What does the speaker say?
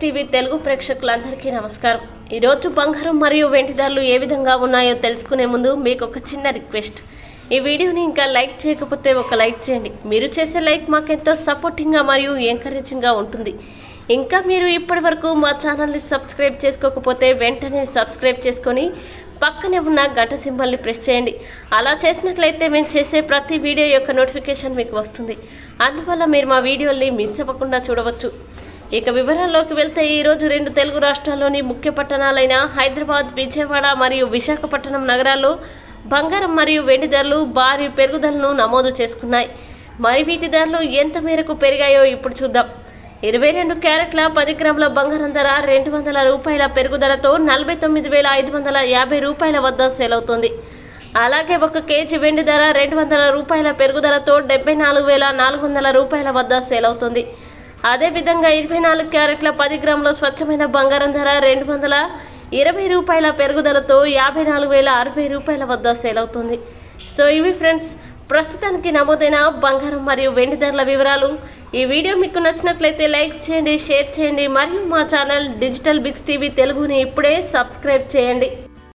TV Telugu ప్రేక్షకులందరికీ నమస్కారం. ఈ రోజు బంగారం మరియు వెండి ధరలు ఏ విధంగా ఉన్నాయో తెలుసుకునే ముందు మీకు ఒక చిన్న రిక్వెస్ట్. ఈ వీడియోని ఇంకా లైక్ చేయకపోతే ఒక లైక్ చేయండి. మీరు చేసే లైక్ మాకెంతో సపోర్టింగ్గా మరియు ఎంకరేజింగ్గా ఉంటుంది. ఇంకా మీరు ఇప్పటి వరకు మా ఛానల్ని సబ్స్క్రైబ్ చేసుకోకపోతే వెంటనే సబ్స్క్రైబ్ చేసుకొని పక్కనే ఉన్న గంట సింబల్ని ప్రెస్ చేయండి. అలా చేసినట్లయితే మేము చేసే ప్రతి వీడియో యొక్క నోటిఫికేషన్ మీకు వస్తుంది. అందువల్ల మీరు మా వీడియోల్ని మిస్ అవ్వకుండా చూడవచ్చు. ఇక వివరాల్లోకి వెళ్తే ఈరోజు రెండు తెలుగు రాష్ట్రాల్లోని ముఖ్య పట్టణాలైన హైదరాబాద్, విజయవాడ మరియు విశాఖపట్నం నగరాల్లో బంగారం మరియు వెండి ధరలు భారీ పెరుగుదలను నమోదు చేసుకున్నాయి. మరి వీటి ధరలు ఎంత మేరకు పెరిగాయో ఇప్పుడు చూద్దాం. 22 క్యారెట్ల 10 గ్రాముల బంగారం ధర 200 రూపాయల పెరుగుదలతో 49,550 రూపాయల వద్ద సేలవుతోంది. అలాగే 1 కేజీ వెండి ధర 200 రూపాయల పెరుగుదలతో 74,400 రూపాయల వద్ద సేలవుతోంది. అదేవిధంగా 24 క్యారెట్ల 10 గ్రాముల స్వచ్ఛమైన బంగారం ధర 220 రూపాయల పెరుగుదలతో 54,060 రూపాయల వద్ద సేలవుతుంది. సో ఇవి ఫ్రెండ్స్ ప్రస్తుతానికి నమోదైన బంగారం మరియు వెండి ధరల వివరాలు. ఈ వీడియో మీకు నచ్చినట్లయితే లైక్ చేయండి, షేర్ చేయండి, మరియు మా ఛానల్ డిజిటల్ బిగ్స్ టీవీ తెలుగుని ఇప్పుడే సబ్స్క్రైబ్ చేయండి.